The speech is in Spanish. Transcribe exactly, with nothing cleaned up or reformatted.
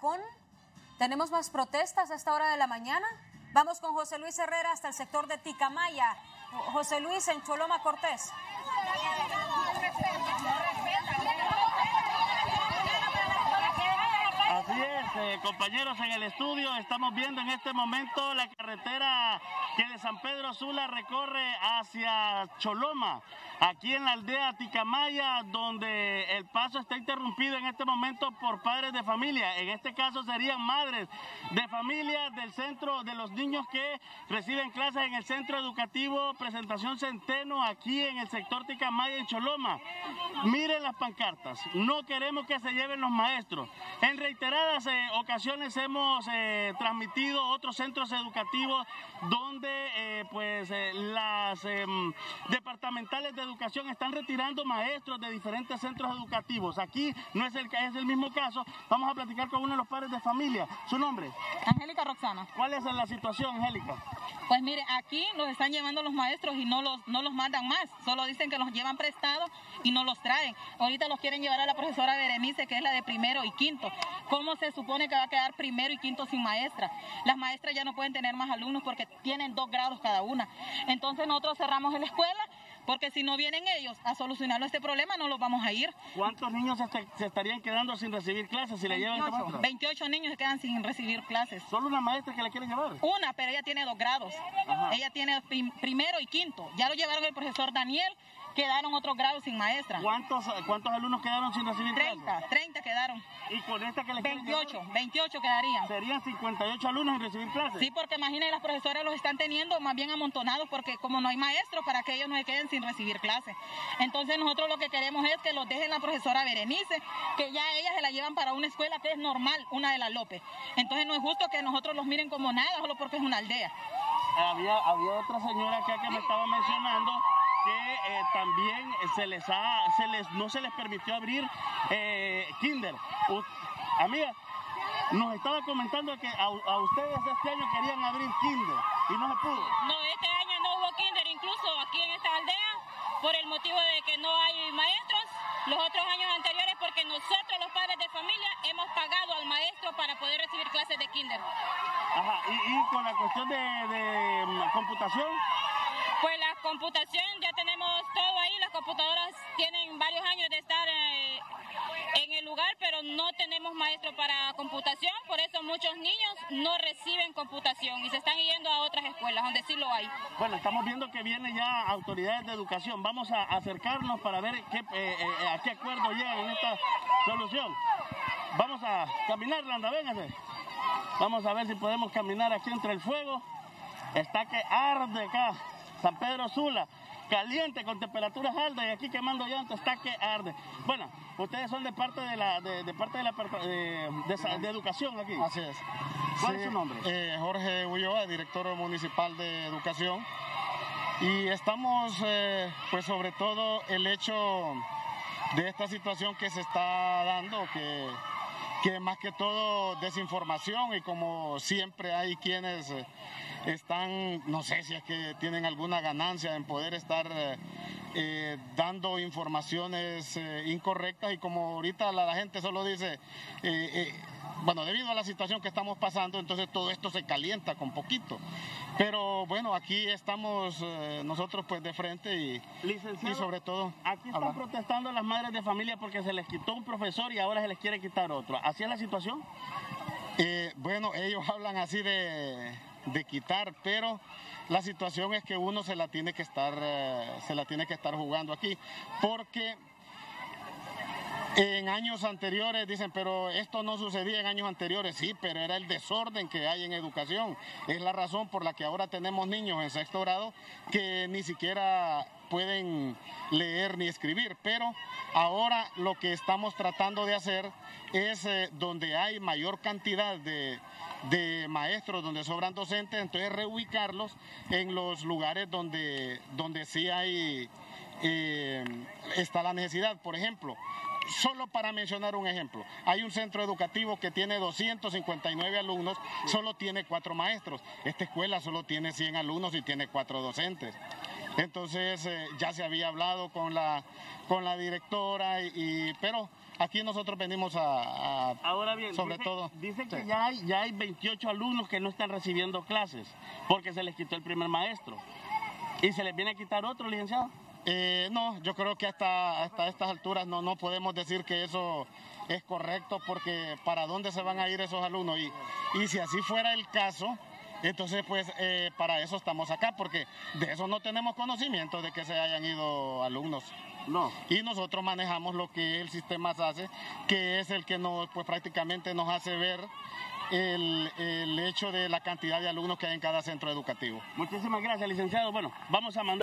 atracón. Tenemos más protestas a esta hora de la mañana. Vamos con José Luis Herrera hasta el sector de Ticamaya. José Luis, en Choloma, Cortés. Así es, eh, compañeros en el estudio, estamos viendo en este momento la carretera que de San Pedro Sula recorre hacia Choloma, aquí en la aldea Ticamaya, donde el paso está interrumpido en este momento por padres de familia. En este caso serían madres de familia del centro, de los niños que reciben clases en el centro educativo Presentación Centeno, aquí en el sector Ticamaya, en Choloma. Miren las pancartas, no queremos que se lleven los maestros. En reiteradas eh, ocasiones hemos eh, transmitido otros centros educativos donde eh, pues eh, las eh, departamentales de educación están retirando maestros de diferentes centros educativos. Aquí no es el, es el mismo caso. Vamos a platicar con uno de los padres de familia. ¿Su nombre? Angélica Roxana. ¿Cuál es la situación, Angélica? Pues mire, aquí los están llevando los maestros y no los, no los mandan más. Solo dicen que los llevan prestados y no los traen. Ahorita los quieren llevar a la profesora Berenice, que es la de primero y quinto. ¿Cómo se supone que va a quedar primero y quinto sin maestra? Las maestras ya no pueden tener más alumnos porque tienen dos grados cada una. Entonces nosotros cerramos la escuela, porque si no vienen ellos a solucionar este problema, no los vamos a ir. ¿Cuántos niños se, se estarían quedando sin recibir clases si le llevan esta maestra? veintiocho niños se quedan sin recibir clases. ¿Solo una maestra que la quieren llevar? Una, pero ella tiene dos grados. Ajá. Ella tiene prim, primero y quinto. Ya lo llevaron el profesor Daniel, quedaron otros grados sin maestra. ¿Cuántos, cuántos alumnos quedaron sin recibir treinta, clases? treinta quedaron. ¿Y con esta que les veintiocho, veintiocho quedarían. ¿Serían cincuenta y ocho alumnos sin recibir clases? Sí, porque imagínense, las profesoras los están teniendo más bien amontonados, porque como no hay maestros, para que ellos no se queden sin recibir clases. Entonces nosotros lo que queremos es que los dejen la profesora Berenice, que ya ellas se la llevan para una escuela que es normal, una de las López. Entonces no es justo que nosotros los miren como nada, solo porque es una aldea. Había, había otra señora acá que sí me estaba mencionando que eh, también se les ha, se les, no se les permitió abrir eh, kinder. U, amiga, nos estaba comentando que a, a ustedes este año querían abrir kinder y no se pudo. No, este año no hubo kinder, incluso aquí en esta aldea, por el motivo de que no hay maestros. Los otros años anteriores, porque nosotros los padres de familia hemos pagado al maestro para poder recibir clases de kinder. Ajá, y, y con la cuestión de, de computación. Pues la computación ya tenemos todo ahí, las computadoras tienen varios años de estar eh, en el lugar, pero no tenemos maestro para computación, por eso muchos niños no reciben computación y se están yendo a otras escuelas donde sí lo hay. Bueno, estamos viendo que vienen ya autoridades de educación, vamos a acercarnos para ver qué, eh, eh, a qué acuerdo llegan en esta solución. Vamos a caminar, Landa, véngase. Vamos a ver si podemos caminar aquí entre el fuego, está que arde acá. San Pedro Sula, caliente, con temperaturas altas, y aquí quemando llanto, está que arde. Bueno, ustedes son de parte de la de, de parte de la de, de, de educación aquí. Así es. ¿Cuál sí, es su nombre? Eh, Jorge Ulloa, director municipal de educación. Y estamos, eh, pues sobre todo el hecho de esta situación que se está dando, que, que más que todo desinformación, y como siempre hay quienes Eh, están, no sé si es que tienen alguna ganancia en poder estar eh, dando informaciones eh, incorrectas, y como ahorita la, la gente solo dice, eh, eh, bueno, debido a la situación que estamos pasando, entonces todo esto se calienta con poquito. Pero bueno, aquí estamos eh, nosotros pues de frente y, y sobre todo... Aquí están hablar. protestando las madres de familia porque se les quitó un profesor y ahora se les quiere quitar otro. ¿Así es la situación? Eh, bueno, ellos hablan así de... de quitar, pero la situación es que uno se la tiene que estar eh, se la tiene que estar jugando aquí, porque en años anteriores dicen, pero esto no sucedía en años anteriores. Sí, pero era el desorden que hay en educación, es la razón por la que ahora tenemos niños en sexto grado que ni siquiera pueden leer ni escribir. Pero ahora lo que estamos tratando de hacer es eh, donde hay mayor cantidad de de maestros, donde sobran docentes, entonces reubicarlos en los lugares donde, donde sí hay, eh, está la necesidad. Por ejemplo, solo para mencionar un ejemplo, hay un centro educativo que tiene doscientos cincuenta y nueve alumnos, solo tiene cuatro maestros. Esta escuela solo tiene cien alumnos y tiene cuatro docentes. Entonces eh, ya se había hablado con la, con la directora, y, y, pero Aquí nosotros venimos a... a Ahora bien, sobre dice, todo... Dice que sí. ya, hay, ya hay veintiocho alumnos que no están recibiendo clases porque se les quitó el primer maestro. ¿Y se les viene a quitar otro, licenciado? Eh, no, yo creo que hasta, hasta estas alturas no, no podemos decir que eso es correcto, porque ¿para dónde se van a ir esos alumnos? Y, y si así fuera el caso... Entonces, pues, eh, para eso estamos acá, porque de eso no tenemos conocimiento de que se hayan ido alumnos. No. Y nosotros manejamos lo que el sistema hace, que es el que nos, pues, prácticamente nos hace ver el, el hecho de la cantidad de alumnos que hay en cada centro educativo. Muchísimas gracias, licenciado. Bueno, vamos a mandar...